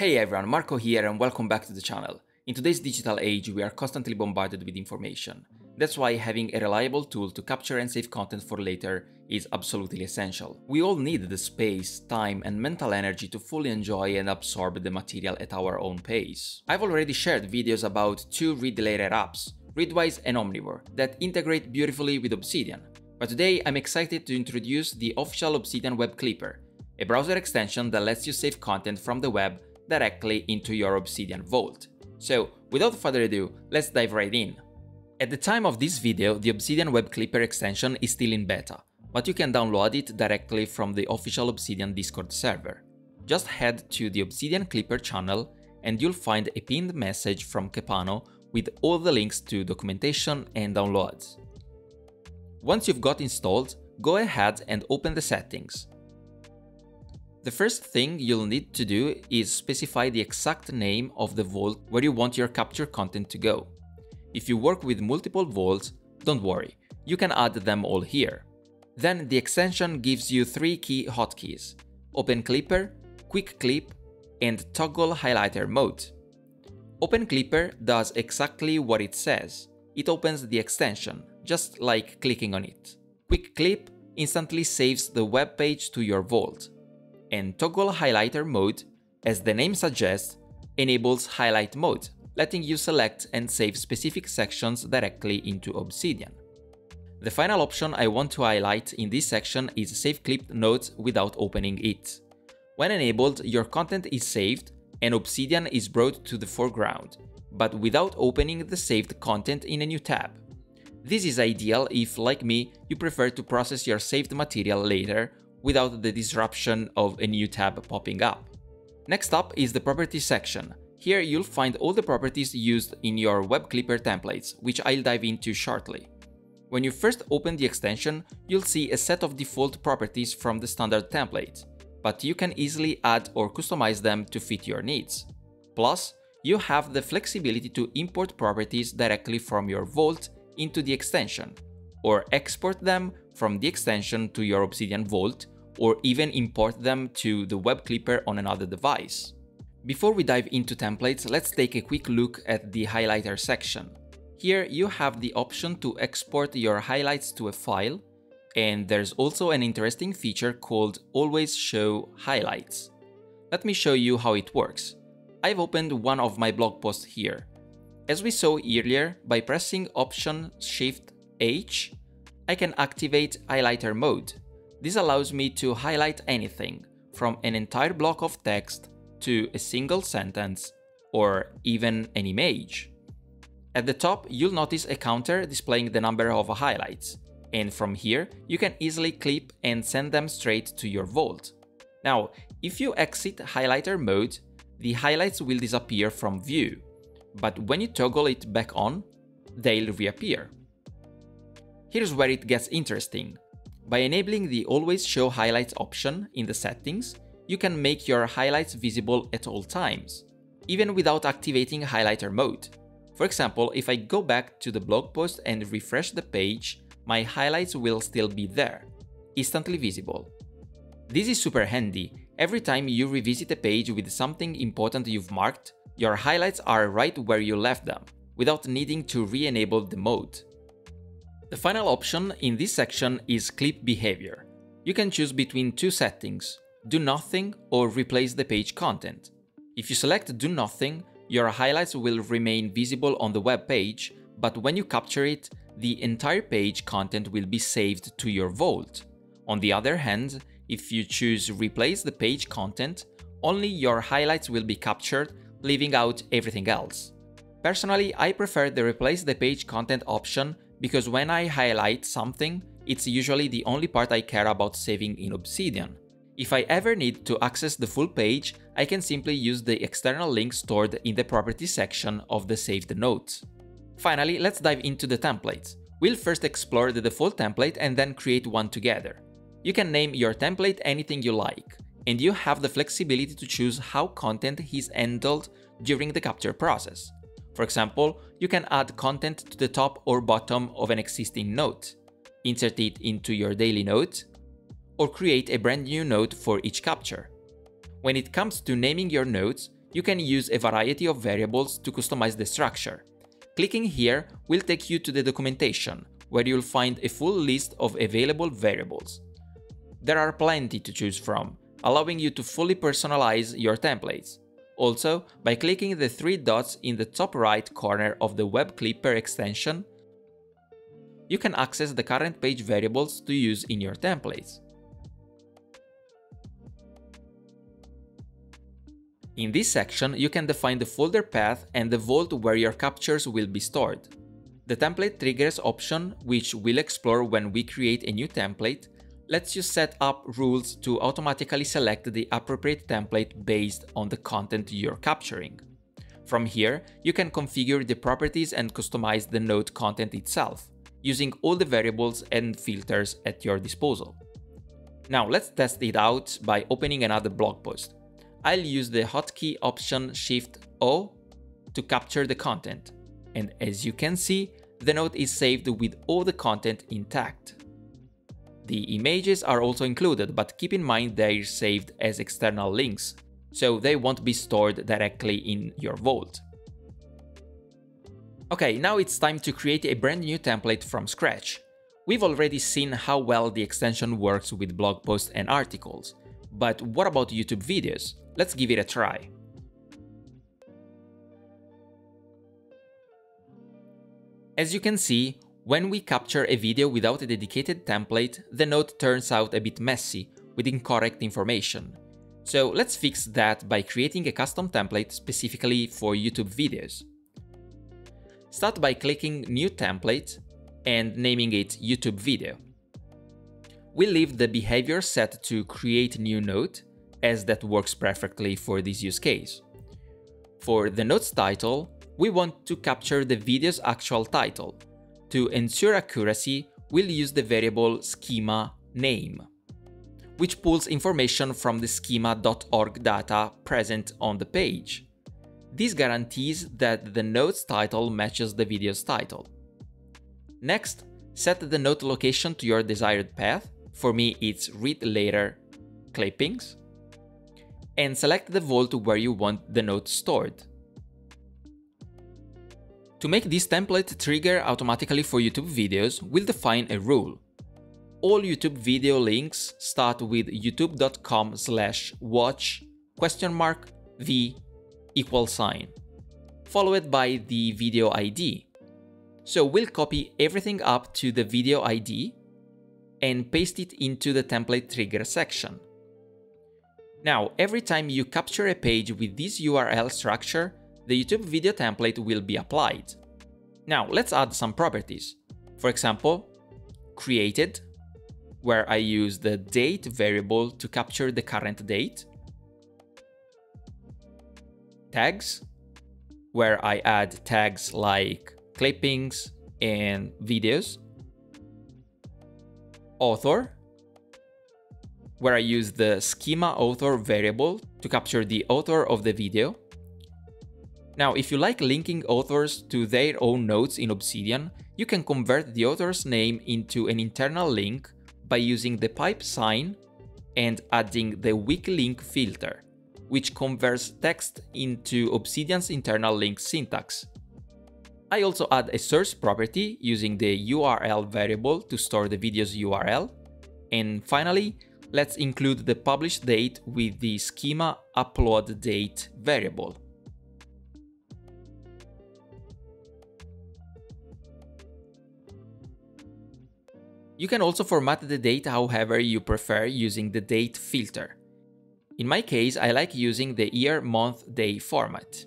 Hey everyone, Marco here and welcome back to the channel. In today's digital age, we are constantly bombarded with information. That's why having a reliable tool to capture and save content for later is absolutely essential. We all need the space, time and mental energy to fully enjoy and absorb the material at our own pace. I've already shared videos about two read-later apps, Readwise and Omnivore, that integrate beautifully with Obsidian. But today I'm excited to introduce the official Obsidian Web Clipper, a browser extension that lets you save content from the web directly into your Obsidian Vault. So, without further ado, let's dive right in. At the time of this video, the Obsidian Web Clipper extension is still in beta, but you can download it directly from the official Obsidian Discord server. Just head to the Obsidian Clipper channel and you'll find a pinned message from Kepano with all the links to documentation and downloads. Once you've got installed, go ahead and open the settings. The first thing you'll need to do is specify the exact name of the vault where you want your captured content to go. If you work with multiple vaults, don't worry, you can add them all here. Then the extension gives you three key hotkeys: Open Clipper, Quick Clip, and Toggle Highlighter Mode. Open Clipper does exactly what it says. It opens the extension, just like clicking on it. Quick Clip instantly saves the web page to your vault. And Toggle Highlighter Mode, as the name suggests, enables highlight mode, letting you select and save specific sections directly into Obsidian. The final option I want to highlight in this section is Save Clipped Notes without opening it. When enabled, your content is saved and Obsidian is brought to the foreground, but without opening the saved content in a new tab. This is ideal if, like me, you prefer to process your saved material later without the disruption of a new tab popping up. Next up is the Properties section. Here you'll find all the properties used in your Web Clipper templates, which I'll dive into shortly. When you first open the extension, you'll see a set of default properties from the standard template, but you can easily add or customize them to fit your needs. Plus, you have the flexibility to import properties directly from your vault into the extension, or export them from the extension to your Obsidian Vault, or even import them to the Web Clipper on another device. Before we dive into templates, let's take a quick look at the highlighter section. Here you have the option to export your highlights to a file, and there's also an interesting feature called Always Show Highlights. Let me show you how it works. I've opened one of my blog posts here. As we saw earlier, by pressing Option Shift H, I can activate Highlighter Mode. This allows me to highlight anything, from an entire block of text to a single sentence or even an image. At the top, you'll notice a counter displaying the number of highlights, and from here you can easily clip and send them straight to your vault. Now, if you exit Highlighter Mode, the highlights will disappear from view, but when you toggle it back on, they'll reappear. Here's where it gets interesting. By enabling the Always Show Highlights option in the settings, you can make your highlights visible at all times, even without activating Highlighter Mode. For example, if I go back to the blog post and refresh the page, my highlights will still be there, instantly visible. This is super handy. Every time you revisit a page with something important you've marked, your highlights are right where you left them, without needing to re-enable the mode. The final option in this section is Clip Behavior. You can choose between two settings: Do Nothing or Replace the Page Content. If you select Do Nothing, your highlights will remain visible on the web page, but when you capture it, the entire page content will be saved to your vault. On the other hand, if you choose Replace the Page Content, only your highlights will be captured, leaving out everything else. Personally, I prefer the Replace the Page Content option because when I highlight something, it's usually the only part I care about saving in Obsidian. If I ever need to access the full page, I can simply use the external link stored in the Properties section of the saved notes. Finally, let's dive into the templates. We'll first explore the default template and then create one together. You can name your template anything you like, and you have the flexibility to choose how content is handled during the capture process. For example, you can add content to the top or bottom of an existing note, insert it into your daily note, or create a brand new note for each capture. When it comes to naming your notes, you can use a variety of variables to customize the structure. Clicking here will take you to the documentation, where you'll find a full list of available variables. There are plenty to choose from, allowing you to fully personalize your templates. Also, by clicking the three dots in the top right corner of the Web Clipper extension, you can access the current page variables to use in your templates. In this section, you can define the folder path and the vault where your captures will be stored. The template triggers option, which we'll explore when we create a new template, lets you set up rules to automatically select the appropriate template based on the content you're capturing. From here, you can configure the properties and customize the node content itself, using all the variables and filters at your disposal. Now let's test it out by opening another blog post. I'll use the hotkey option Shift-O to capture the content, and as you can see, the node is saved with all the content intact. The images are also included, but keep in mind they're saved as external links, so they won't be stored directly in your vault. Okay, now it's time to create a brand new template from scratch. We've already seen how well the extension works with blog posts and articles, but what about YouTube videos? Let's give it a try. As you can see, when we capture a video without a dedicated template, the node turns out a bit messy, with incorrect information. So let's fix that by creating a custom template specifically for YouTube videos. Start by clicking New Template and naming it YouTube Video. We'll leave the behavior set to Create New Node, as that works perfectly for this use case. For the node's title, we want to capture the video's actual title. To ensure accuracy, we'll use the variable schema name, which pulls information from the schema.org data present on the page. This guarantees that the node's title matches the video's title. Next, set the node location to your desired path, for me it's read later clippings, and select the vault where you want the node stored. To make this template trigger automatically for YouTube videos, we'll define a rule. All YouTube video links start with youtube.com/watch?v=, followed by the video ID. So we'll copy everything up to the video ID and paste it into the template trigger section. Now, every time you capture a page with this URL structure, the YouTube video template will be applied. Now let's add some properties. For example, created, where I use the date variable to capture the current date. Tags, where I add tags like clippings and videos. Author, where I use the schema author variable to capture the author of the video. Now, if you like linking authors to their own nodes in Obsidian, you can convert the author's name into an internal link by using the pipe sign and adding the weak link filter, which converts text into Obsidian's internal link syntax. I also add a source property using the URL variable to store the video's URL. And finally, let's include the publish date with the schema upload date variable. You can also format the date however you prefer using the date filter. In my case, I like using the year, month, day format.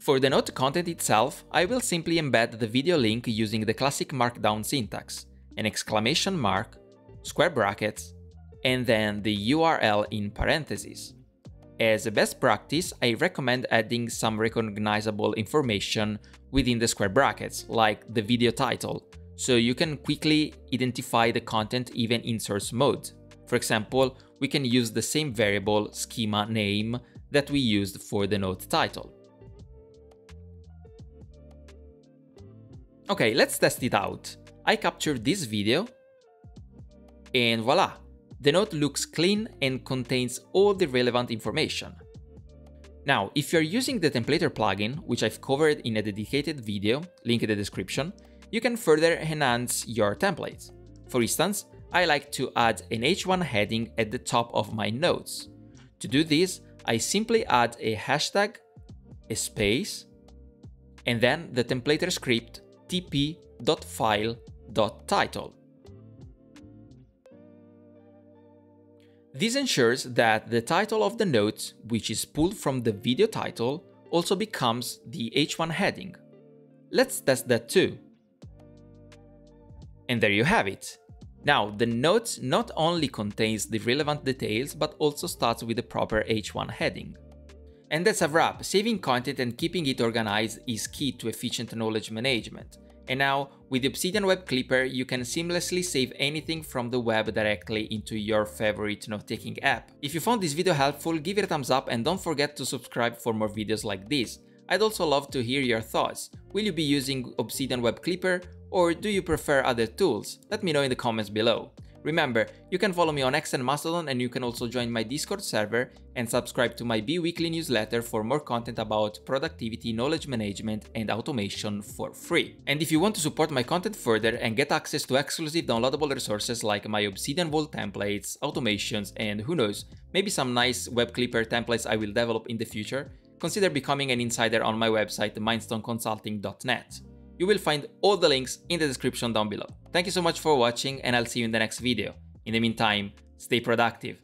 For the node content itself, I will simply embed the video link using the classic markdown syntax, an exclamation mark, square brackets, and then the URL in parentheses. As a best practice, I recommend adding some recognizable information within the square brackets, like the video title, so you can quickly identify the content even in source mode. For example, we can use the same variable schema name that we used for the node title. Okay, let's test it out. I captured this video, and voila! The node looks clean and contains all the relevant information. Now, if you're using the Templater plugin, which I've covered in a dedicated video, link in the description, you can further enhance your templates. For instance, I like to add an H1 heading at the top of my notes. To do this, I simply add a hashtag, a space, and then the Templater script tp.file.title. This ensures that the title of the note, which is pulled from the video title, also becomes the H1 heading. Let's test that too. And there you have it. Now, the note not only contains the relevant details, but also starts with the proper H1 heading. And that's a wrap. Saving content and keeping it organized is key to efficient knowledge management. And now, with the Obsidian Web Clipper, you can seamlessly save anything from the web directly into your favorite note-taking app. If you found this video helpful, give it a thumbs up and don't forget to subscribe for more videos like this. I'd also love to hear your thoughts. Will you be using Obsidian Web Clipper or do you prefer other tools? Let me know in the comments below. Remember, you can follow me on X and Mastodon, and you can also join my Discord server and subscribe to my bi-weekly newsletter for more content about productivity, knowledge management, and automation for free. And if you want to support my content further and get access to exclusive downloadable resources like my Obsidian Vault templates, automations, and who knows, maybe some nice Web Clipper templates I will develop in the future, consider becoming an insider on my website, mindstoneconsulting.net. You will find all the links in the description down below. Thank you so much for watching, and I'll see you in the next video. In the meantime, stay productive.